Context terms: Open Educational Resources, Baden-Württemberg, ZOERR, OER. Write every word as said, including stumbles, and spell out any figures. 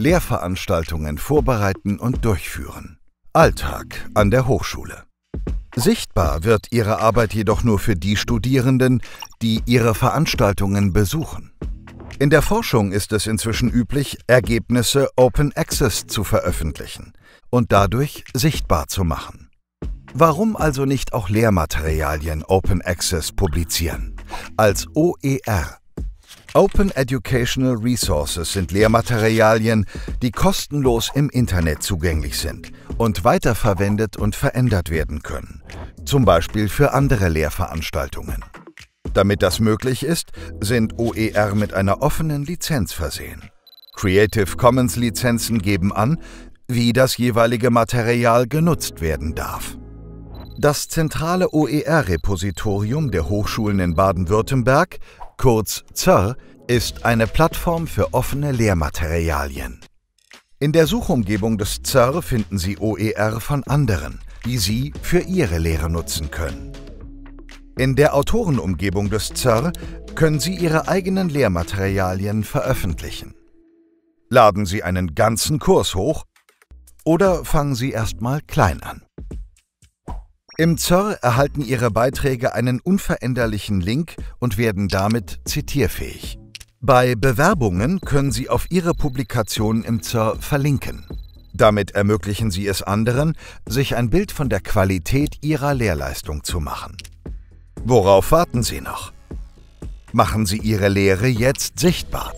Lehrveranstaltungen vorbereiten und durchführen. Alltag an der Hochschule. Sichtbar wird ihre Arbeit jedoch nur für die Studierenden, die ihre Veranstaltungen besuchen. In der Forschung ist es inzwischen üblich, Ergebnisse Open Access zu veröffentlichen und dadurch sichtbar zu machen. Warum also nicht auch Lehrmaterialien Open Access publizieren? Als O E R. Open Educational Resources sind Lehrmaterialien, die kostenlos im Internet zugänglich sind und weiterverwendet und verändert werden können, zum Beispiel für andere Lehrveranstaltungen. Damit das möglich ist, sind O E R mit einer offenen Lizenz versehen. Creative Commons Lizenzen geben an, wie das jeweilige Material genutzt werden darf. Das zentrale O E R-Repositorium der Hochschulen in Baden-Württemberg, kurz ZOERR, ist eine Plattform für offene Lehrmaterialien. In der Suchumgebung des ZOERR finden Sie O E R von anderen, die Sie für Ihre Lehre nutzen können. In der Autorenumgebung des ZOERR können Sie Ihre eigenen Lehrmaterialien veröffentlichen. Laden Sie einen ganzen Kurs hoch oder fangen Sie erstmal klein an. Im ZOERR erhalten Ihre Beiträge einen unveränderlichen Link und werden damit zitierfähig. Bei Bewerbungen können Sie auf Ihre Publikationen im ZOERR verlinken. Damit ermöglichen Sie es anderen, sich ein Bild von der Qualität Ihrer Lehrleistung zu machen. Worauf warten Sie noch? Machen Sie Ihre Lehre jetzt sichtbar.